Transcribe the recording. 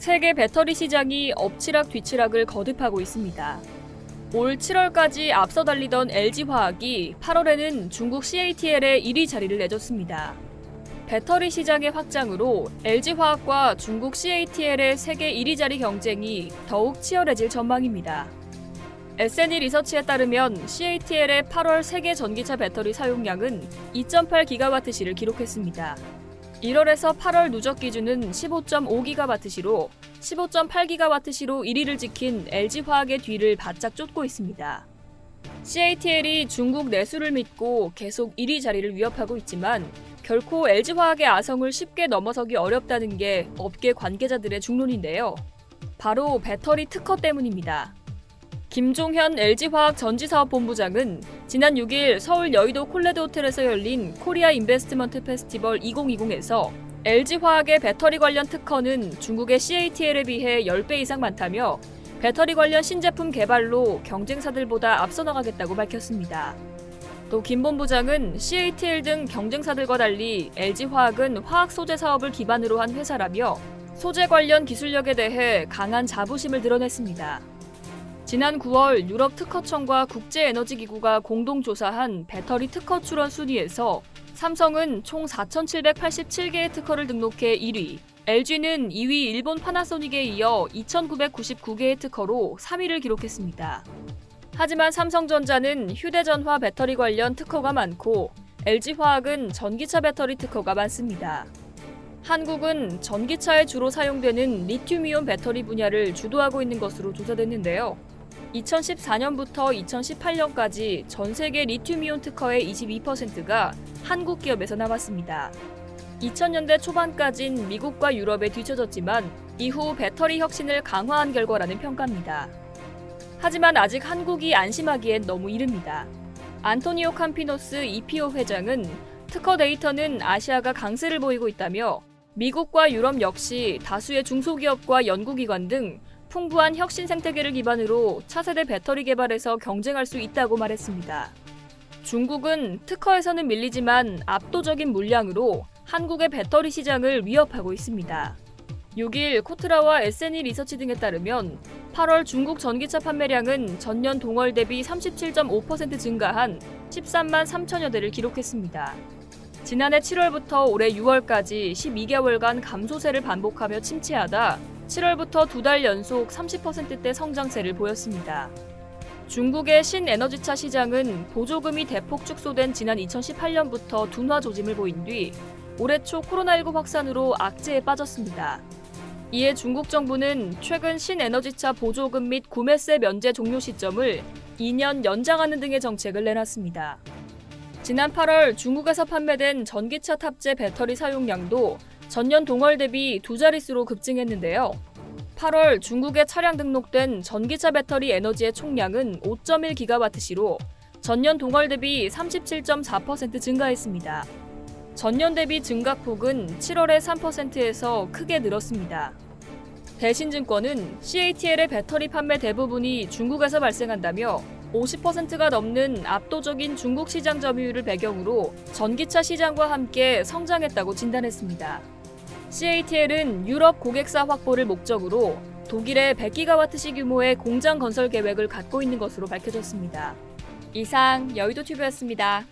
세계 배터리 시장이 엎치락뒤치락을 거듭하고 있습니다. 올 7월까지 앞서 달리던 LG화학이 8월에는 중국 CATL에 1위 자리를 내줬습니다. 배터리 시장의 확장으로 LG화학과 중국 CATL의 세계 1위 자리 경쟁이 더욱 치열해질 전망입니다. SNE 리서치에 따르면 CATL의 8월 세계 전기차 배터리 사용량은 2.8기가와트시를 기록했습니다. 1월에서 8월 누적 기준은 15.5기가와트시로 15.8기가와트시로 1위를 지킨 LG화학의 뒤를 바짝 쫓고 있습니다. CATL이 중국 내수를 믿고 계속 1위 자리를 위협하고 있지만 결코 LG화학의 아성을 쉽게 넘어서기 어렵다는 게 업계 관계자들의 중론인데요. 바로 배터리 특허 때문입니다. 김종현 LG화학 전지사업본부장은 지난 6일 서울 여의도 콜레드 호텔에서 열린 코리아 인베스트먼트 페스티벌 2020에서 LG화학의 배터리 관련 특허는 중국의 CATL에 비해 10배 이상 많다며 배터리 관련 신제품 개발로 경쟁사들보다 앞서 나가겠다고 밝혔습니다. 또 김 본부장은 CATL 등 경쟁사들과 달리 LG화학은 화학 소재 사업을 기반으로 한 회사라며 소재 관련 기술력에 대해 강한 자부심을 드러냈습니다. 지난 9월 유럽 특허청과 국제에너지기구가 공동 조사한 배터리 특허 출원 순위에서 삼성은 총 4,787개의 특허를 등록해 1위, LG는 2위 일본 파나소닉에 이어 2,999개의 특허로 3위를 기록했습니다. 하지만 삼성전자는 휴대전화 배터리 관련 특허가 많고 LG화학은 전기차 배터리 특허가 많습니다. 한국은 전기차에 주로 사용되는 리튬이온 배터리 분야를 주도하고 있는 것으로 조사됐는데요. 2014년부터 2018년까지 전 세계 리튬이온 특허의 22%가 한국 기업에서 나왔습니다. 2000년대 초반까진 미국과 유럽에 뒤처졌지만 이후 배터리 혁신을 강화한 결과라는 평가입니다. 하지만 아직 한국이 안심하기엔 너무 이릅니다. 안토니오 캄피노스 EPO 회장은 특허 데이터는 아시아가 강세를 보이고 있다며 미국과 유럽 역시 다수의 중소기업과 연구기관 등 풍부한 혁신 생태계를 기반으로 차세대 배터리 개발에서 경쟁할 수 있다고 말했습니다. 중국은 특허에서는 밀리지만 압도적인 물량으로 한국의 배터리 시장을 위협하고 있습니다. 6일 코트라와 SNE 리서치 등에 따르면 8월 중국 전기차 판매량은 전년 동월 대비 37.5% 증가한 13만 3천여 대를 기록했습니다. 지난해 7월부터 올해 6월까지 12개월간 감소세를 반복하며 침체하다 7월부터 두 달 연속 30%대 성장세를 보였습니다. 중국의 신에너지차 시장은 보조금이 대폭 축소된 지난 2018년부터 둔화 조짐을 보인 뒤 올해 초 코로나19 확산으로 악재에 빠졌습니다. 이에 중국 정부는 최근 신에너지차 보조금 및 구매세 면제 종료 시점을 2년 연장하는 등의 정책을 내놨습니다. 지난 8월 중국에서 판매된 전기차 탑재 배터리 사용량도 전년 동월 대비 두 자릿수로 급증했는데요. 8월 중국에 차량 등록된 전기차 배터리 에너지의 총량은 5.1기가와트시로 전년 동월 대비 37.4% 증가했습니다. 전년 대비 증가폭은 7월에 3%에서 크게 늘었습니다. 대신증권은 CATL의 배터리 판매 대부분이 중국에서 발생한다며 50%가 넘는 압도적인 중국 시장 점유율을 배경으로 전기차 시장과 함께 성장했다고 진단했습니다. CATL은 유럽 고객사 확보를 목적으로 독일에 100기가와트시 규모의 공장 건설 계획을 갖고 있는 것으로 밝혀졌습니다. 이상 여의도 TV였습니다.